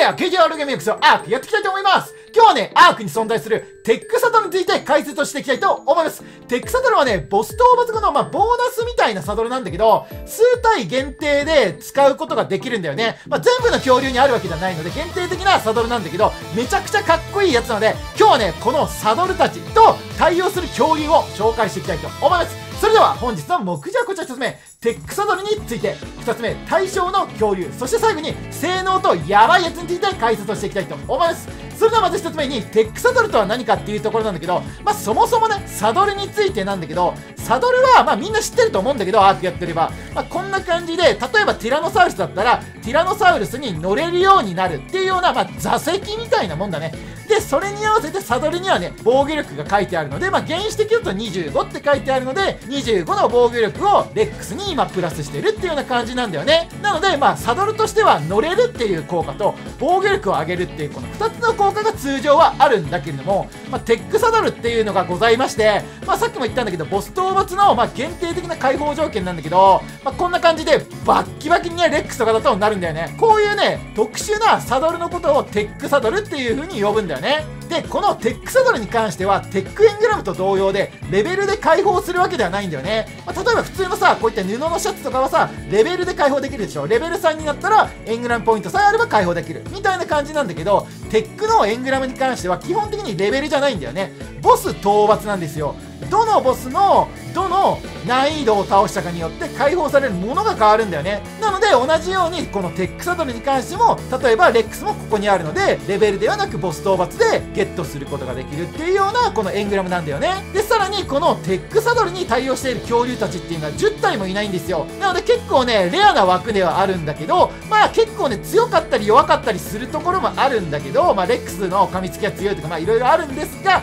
ケアゲゲアルゲミックスをアークやっていきたいと思います。今日はね、アークに存在するテックサドルについて解説をしていきたいと思います。テックサドルはね、ボス討伐後の、ボーナスみたいなサドルなんだけど、数体限定で使うことができるんだよね。全部の恐竜にあるわけじゃないので、限定的なサドルなんだけど、めちゃくちゃかっこいいやつなので、今日はね、このサドルたちと対応する恐竜を紹介していきたいと思います。それでは本日の目次はこちら。1つ目、テックサドルについて。2つ目、対象の恐竜。そして最後に、性能とヤバいやつについて解説をしていきたいと思います。それではまず1つ目に、テックサドルとは何かっていうところなんだけど、そもそもね、サドルについてなんだけど、サドルはみんな知ってると思うんだけど、アークやってれば。こんな感じで、例えばティラノサウルスだったら、ティラノサウルスに乗れるようになるっていうような、座席みたいなもんだね。で、それに合わせてサドルにはね、防御力が書いてあるので、原始的だと25って書いてあるので、25の防御力をレックスに今プラスしてるっていうような感じなんだよね。なので、サドルとしては乗れるっていう効果と防御力を上げるっていうこの2つの効果が通常はあるんだけれども、テックサドルっていうのがございまして、さっきも言ったんだけど、ボス討伐の限定的な解放条件なんだけど、こんな感じでバッキバキにね、レックスとかだとなるんだよね。こういうね、特殊なサドルのことをテックサドルっていう風に呼ぶんだよね。で、このテックサドルに関してはテックエングラムと同様でレベルで解放するわけではないんだよね。例えば普通のさ、こういった布のシャツとかはさ、レベルで解放できるでしょ。レベル3になったらエングラムポイントさえあれば解放できるみたいな感じなんだけど、テックのエングラムに関しては基本的にレベルじゃないんだよね。ボス討伐なんですよ。どのボスのどの難易度を倒したかによって解放されるものが変わるんだよね。なので同じようにこのテックサドルに関しても、例えばレックスもここにあるので、レベルではなくボス討伐でゲットすることができるっていうようなこのエングラムなんだよね。で、さらにこのテックサドルに対応している恐竜たちっていうのは10体もいないんですよ。なので結構ね、レアな枠ではあるんだけど、結構ね、強かったり弱かったりするところもあるんだけど、レックスの噛みつきは強いとかいろいろあるんですが、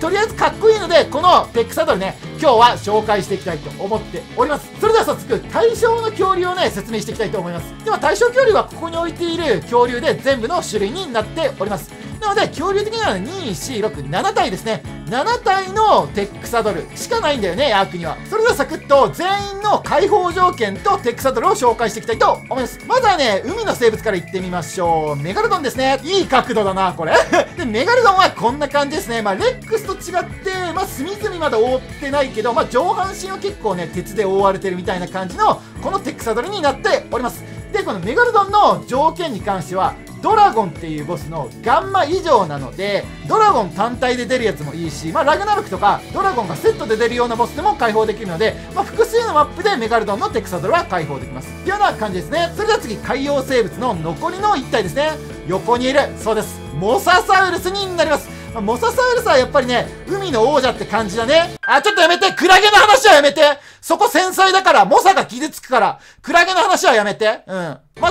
とりあえずかっこいいので、このテックサドルね、今日は紹介していきたいと思っております。それでは早速対象の恐竜をね、説明していきたいと思います。では対象恐竜はここに置いている恐竜で全部の種類になっております。なので恐竜的には2467体ですね。7体のテックサドルしかないんだよね、アークには。それではサクッと全員の解放条件とテックサドルを紹介していきたいと思います。まずはね、海の生物からいってみましょう。メガルドンですね。いい角度だな、これ。で、メガルドンはこんな感じですね。レックスと違って、隅々まで覆ってないけど、上半身は結構ね、鉄で覆われてるみたいな感じの、このテックサドルになっております。で、このメガルドンの条件に関しては、ドラゴンっていうボスのガンマ以上なので、ドラゴン単体で出るやつもいいし、ラグナロクとかドラゴンがセットで出るようなボスでも解放できるので、複数のマップでメガルドンのテックサドルは解放できますっていうような感じですね。それでは次、海洋生物の残りの1体ですね。横にいる、そうです、モササウルスになります。モササウルスはやっぱりね、海の王者って感じだね。ちょっとやめて、クラゲの話はやめて。そこ繊細だから、モサが傷つくから、クラゲの話はやめて。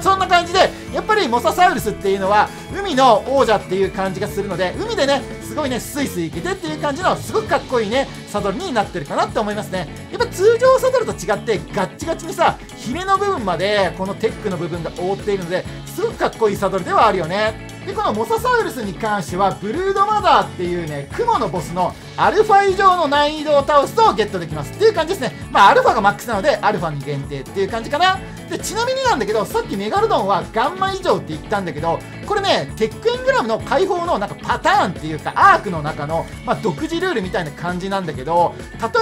そんな感じで、やっぱりモササウルスっていうのは、海の王者っていう感じがするので、海でね、すごいね、スイスイいけてっていう感じの、すごくかっこいいね、サドルになってるかなって思いますね。やっぱ通常サドルと違って、ガッチガチにさ、ヒレの部分まで、このテックの部分が覆っているので、すごくかっこいいサドルではあるよね。で、このモササウルスに関しては、ブルードマザーっていうね、クモのボスのアルファ以上の難易度を倒すとゲットできますっていう感じですね。アルファがマックスなので、アルファに限定っていう感じかな。で、ちなみになんだけど、さっきメガルドンはガンマ以上って言ったんだけど、これね、テックエングラムの解放のなんかパターンっていうか、アークの中の、独自ルールみたいな感じなんだけど、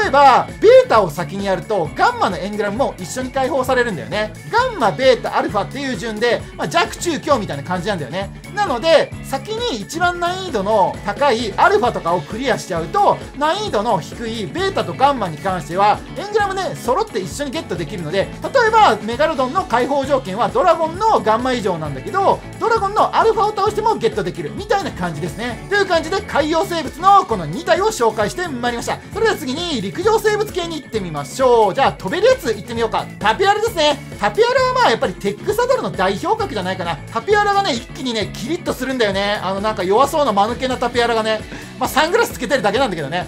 例えば、ベータを先にやると、ガンマのエングラムも一緒に解放されるんだよね。ガンマ、ベータ、アルファっていう順で、弱、中、強みたいな感じなんだよね。なので、先に一番難易度の高いアルファとかをクリアしちゃうと、難易度の低いベータとガンマに関しては、エングラムね、揃って一緒にゲットできるので、例えば、メガルドンの解放条件はドラゴンのガンマ以上なんだけど、ドラゴンのアルファを倒してもゲットできるみたいな感じですね。という感じで海洋生物のこの2体を紹介してまいりました。それでは次に陸上生物系に行ってみましょう。じゃあ飛べるやつ行ってみようか。タピアラですね。タピアラはやっぱりテックサドルの代表格じゃないかな。タピアラがね、一気にね、キリッとするんだよね。なんか弱そうな間抜けなタピアラがね、サングラスつけてるだけなんだけどね。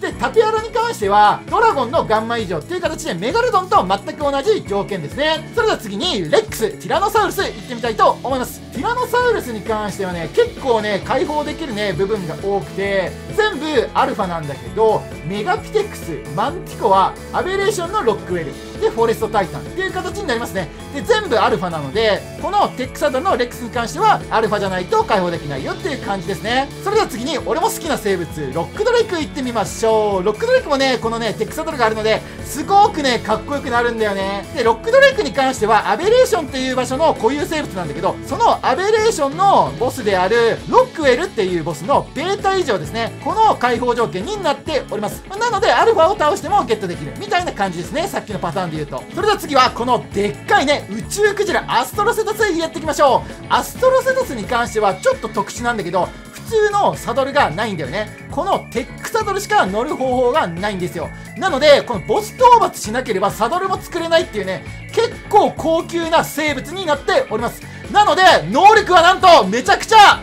で、タピアラに関しては、ドラゴンのガンマ以上っていう形で、メガルドンと全く同じ条件ですね。それでは次に、レックス、ティラノサウルス、行ってみたいと思います。ティラノサウルスに関してはね、結構ね、解放できるね、部分が多くて、全部アルファなんだけど、メガピテクス、マンティコは、アベレーションのロックウェル。でフォレストタイタンっていう形になりますね。で、全部アルファなので、このテックサドのレックスに関してはアルファじゃないと解放できないよっていう感じですね。それでは次に俺も好きな生物、ロックドレイク行ってみましょう。ロックドレイクもね、このね、テックサドルがあるので、すごくね、かっこよくなるんだよね。で、ロックドレイクに関しては、アベレーションっていう場所の固有生物なんだけど、そのアベレーションのボスである、ロックウェルっていうボスのベータ以上ですね。この解放条件になっております。なので、アルファを倒してもゲットできるみたいな感じですね。さっきのパターンで言うと。それでは次は、このでっかいね、宇宙クジラ、アストロセタスやっていきましょう。アストロセタスに関しては、ちょっと特殊なんだけど、普通のサドルがないんだよね。このテックサドルしか乗る方法がないんですよ。なので、このボス討伐しなければサドルも作れないっていうね、結構高級な生物になっております。なので、能力はなんとめちゃくちゃ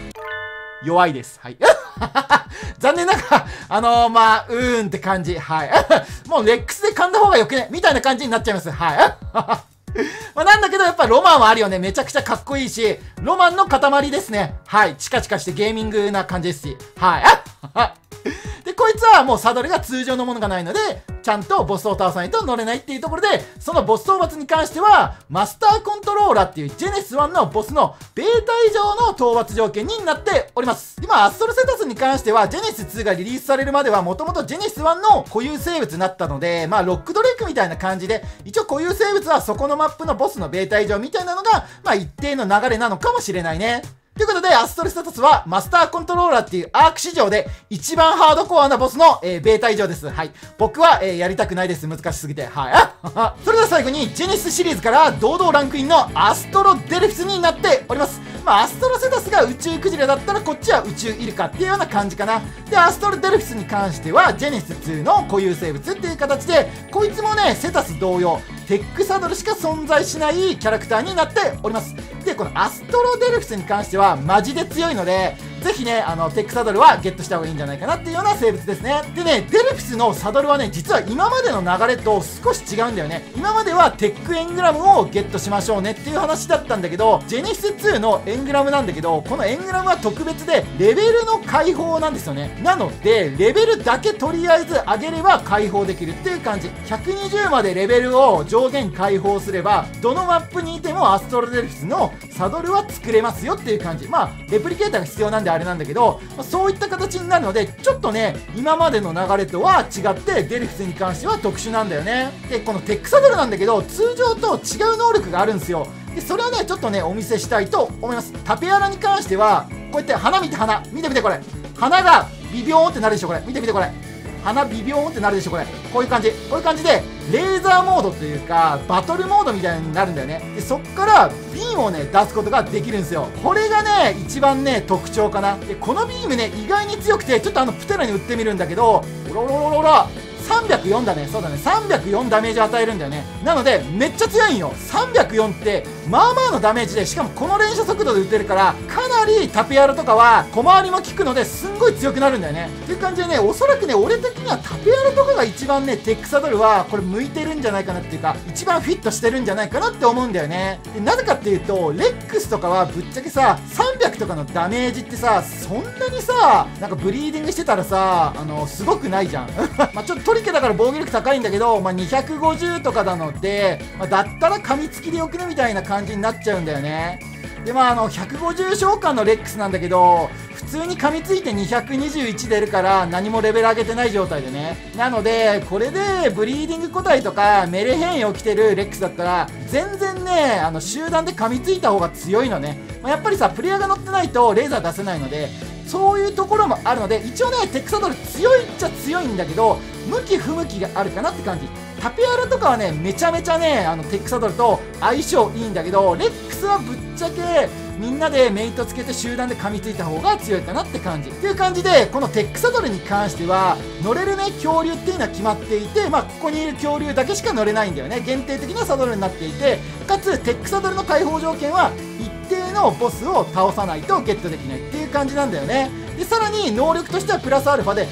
弱いです。はい。残念ながら、まあ、って感じ。はい。もうレックスで噛んだ方がよくねみたいな感じになっちゃいます。はい。まあなんだけどやっぱロマンはあるよね。めちゃくちゃかっこいいし、ロマンの塊ですね。はい。チカチカしてゲーミングな感じですし。はい。で、こいつはもうサドルが通常のものがないので、ちゃんとボスを倒さないと乗れないっていうところで、そのボス討伐に関しては、マスターコントローラーっていうジェネシス1のボスのベータ以上の討伐条件になっております。今、アストロセタスに関しては、ジェネシス2がリリースされるまでは、もともとジェネシス1の固有生物になったので、まあ、ロックドレイクみたいな感じで、一応固有生物はそこのマップのボスのベータ以上みたいなのが、まあ、一定の流れなのかもしれないね。ということで、アストロセタスはマスターコントローラーっていうアーク市場で一番ハードコアなボスの、ベータ以上です。はい。僕は、やりたくないです。難しすぎて。はい。それでは最後に、ジェネシスシリーズから堂々ランクインのアストロデルフィスになっております。まあ、アストロセタスが宇宙クジラだったら、こっちは宇宙イルカっていうような感じかな。で、アストロデルフィスに関しては、ジェネシス2の固有生物っていう形で、こいつもね、セタス同様、テックサドルしか存在しないキャラクターになっております。で、このアストロデルフィスに関しては、マジで強いので、ぜひね、テックサドルはゲットした方がいいんじゃないかなっていうような生物ですね。でね、デルフィスのサドルはね、実は今までの流れと少し違うんだよね。今まではテックエングラムをゲットしましょうねっていう話だったんだけど、ジェネシス2のエングラムなんだけど、このエングラムは特別で、レベルの解放なんですよね。なので、レベルだけとりあえず上げれば解放できるっていう感じ。120までレベルを上限解放すれば、どのマップにいてもアストロデルフィスのサドルは作れますよっていう感じ。まあ、レプリケーターが必要なんであれなんだけど、そういった形になるので、ちょっとね、今までの流れとは違って、デルフィスに関しては特殊なんだよね。で、このテックサドルなんだけど、通常と違う能力があるんですよ。で、それはね、ちょっとね、お見せしたいと思います。タペアラに関しては、こうやって花見て花。見てみてこれ。花がビビョーンってなるでしょ、これ。見てみてこれ。花ビビョーンってなるでしょ、これ。こういう感じ。こういう感じで、レーザーモードというか、バトルモードみたいになるんだよね。で、そっから、ビームをね、出すことができるんですよ。これがね、一番ね、特徴かな。で、このビームね、意外に強くて、ちょっとプテラに打ってみるんだけど、おろろろろろ、304だね。そうだね。304ダメージ与えるんだよね。なので、めっちゃ強いんよ。304って、まあまあのダメージで、しかもこの連射速度で打てるから、かなりタペアラとかは小回りも効くので、すんごい強くなるんだよね。っていう感じでね、おそらくね、俺的にはタペアラとかが一番ね、テックサドルは、これ向いてるんじゃないかなっていうか、一番フィットしてるんじゃないかなって思うんだよね。で、なぜかっていうと、レックスとかはぶっちゃけさ、300とかのダメージってさ、そんなにさ、なんかブリーディングしてたらさ、すごくないじゃん。まあちょっとトリケだから防御力高いんだけど、まあ、250とかなので、まあ、だったら噛みつきでよくねみたいな感じになっちゃうんだよね。で、まあ150召喚のレックスなんだけど、普通に噛みついて221出るから何もレベル上げてない状態でね。なので、これでブリーディング個体とかメレ変異を着てるレックスだったら、全然ね、集団で噛みついた方が強いのね。まあ、やっぱりさ、プレイヤーが乗ってないとレーザー出せないので、そういうところもあるので、一応ね、テックサドル強いっちゃ強いんだけど、向き不向きがあるかなって感じ。タペアラとかはね、めちゃめちゃね、テックサドルと相性いいんだけど、レックスはぶっちゃけ、みんなでメイトつけて集団で噛みついた方が強いかなって感じ。っていう感じで、このテックサドルに関しては、乗れるね、恐竜っていうのは決まっていて、まあ、ここにいる恐竜だけしか乗れないんだよね。限定的なサドルになっていて、かつ、テックサドルの解放条件は、一定のボスを倒さないとゲットできないっていう感じなんだよね。で、さらに、能力としてはプラスアルファで、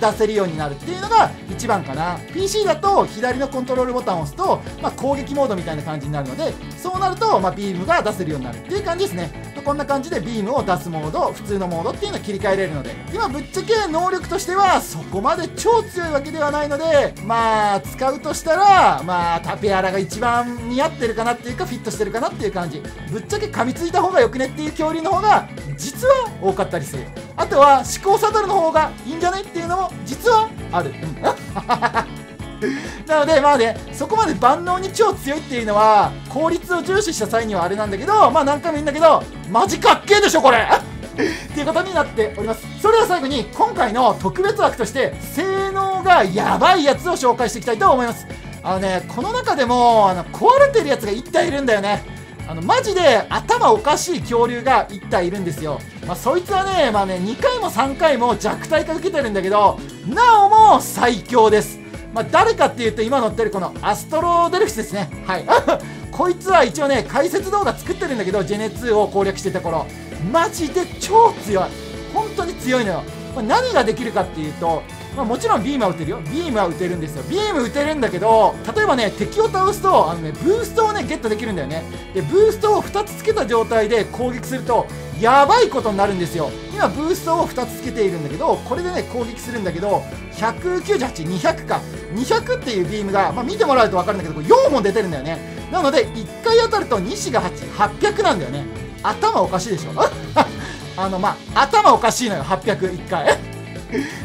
が出せるようになるっていうのが一番かな。 PC だと左のコントロールボタンを押すと、まあ、攻撃モードみたいな感じになるので、そうなると、まあ、ビームが出せるようになるっていう感じですね。こんな感じでビームを出すモード、普通のモードっていうのを切り替えれるので、今ぶっちゃけ能力としてはそこまで超強いわけではないので、まあ使うとしたら、まあタペアラが一番似合ってるかなっていうか、フィットしてるかなっていう感じ。ぶっちゃけ噛みついた方がよくねっていう恐竜の方が実は多かったりする。あとは思考サドルの方がいいんじゃねっていうのも実はある。なのでまあね、そこまで万能に超強いっていうのは効率を重視した際にはあれなんだけど、まあ何回も言うんだけど、マジかっけえでしょこれっていうことになっております。それでは最後に今回の特別枠として性能がやばいやつを紹介していきたいと思います。この中でも壊れてるやつが1体いるんだよね。マジで頭おかしい恐竜が1体いるんですよ。そいつはね、2回も3回も弱体化受けてるんだけど、なおも最強です。誰かっていうと、今乗ってるこのアストロデルフィスですね。はい。こいつは一応ね、解説動画作ってるんだけど、ジェネ2を攻略してた頃。マジで超強い。本当に強いのよ。何ができるかっていうと、もちろんビームは打てるよ。ビームは打てるんですよ。ビーム打てるんだけど、例えばね、敵を倒すと、ブーストをね、ゲットできるんだよね。で、ブーストを2つつけた状態で攻撃すると、やばいことになるんですよ。今ブーストを2つつけているんだけど、これでね攻撃するんだけど、198、200か200っていうビームが、見てもらうと分かるんだけど、4本出てるんだよね。なので1回当たると2死が8、800なんだよね。頭おかしいでしょ頭おかしいのよ、801回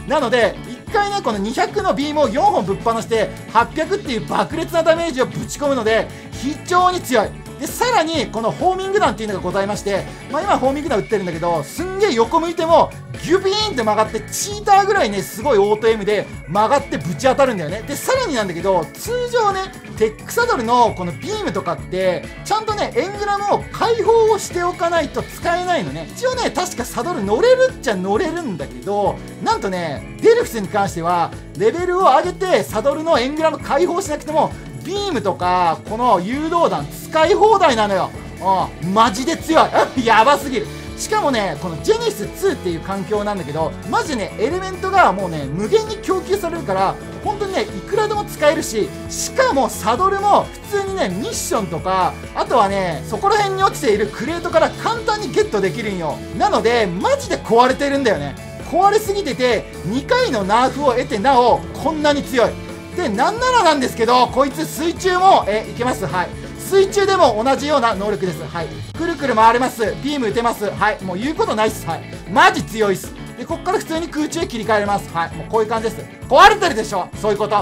なので1回ね、この200のビームを4本ぶっ放して800っていう爆裂なダメージをぶち込むので非常に強い。でさらにこのホーミング弾っていうのがございまして、今ホーミング弾打ってるんだけど、すんげえ横向いてもギュビーンって曲がって、チーターぐらいねすごいオート M で曲がってぶち当たるんだよね。でさらになんだけど、通常ねテックサドルのこのビームとかってちゃんとねエングラムを開放をしておかないと使えないのね。一応ね確かサドル乗れるっちゃ乗れるんだけど、なんとねデルフィスに関してはレベルを上げてサドルのエングラム開放しなくてもビームとかこの誘導弾使い放題なのよ。マジで強いやばすぎる。しかもねこのジェネシス2っていう環境なんだけど、マジでねエレメントがもうね無限に供給されるから、本当にねいくらでも使えるし、しかもサドルも普通にねミッションとか、あとはねそこら辺に落ちているクレートから簡単にゲットできるんよ。なのでマジで壊れてるんだよね。壊れすぎてて2回のナーフを得てなおこんなに強い。でなんならなんですけど、こいつ水中もいけます。はい、水中でも同じような能力です。はい、くるくる回れます。ビーム打てます。はい、もう言うことないっす。はい、マジ強いっす。でこっから普通に空中へ切り替えれます。はい、もうこういう感じです。壊れてるでしょ、そういうこと、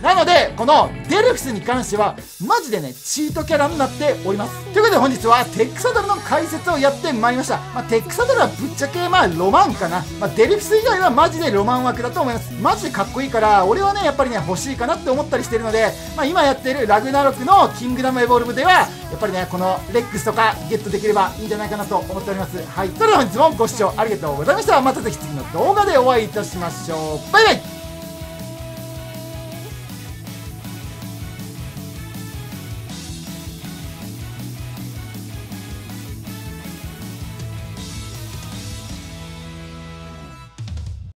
なのでこのデルフィスに関してはマジでねチートキャラになっております。ということで本日はテックサドルの解説をやってまいりました。テックサドルはぶっちゃけロマンかな、デルフィス以外はマジでロマン枠だと思います。マジでかっこいいから俺はねやっぱりね欲しいかなって思ったりしてるので、今やってるラグナロクのキングダムエボルブではやっぱりねこのレックスとかゲットできればいいんじゃないかなと思っております。はい、それでは本日もご視聴ありがとうございました。またぜひ次の動画でお会いいたしましょう。バイバイ。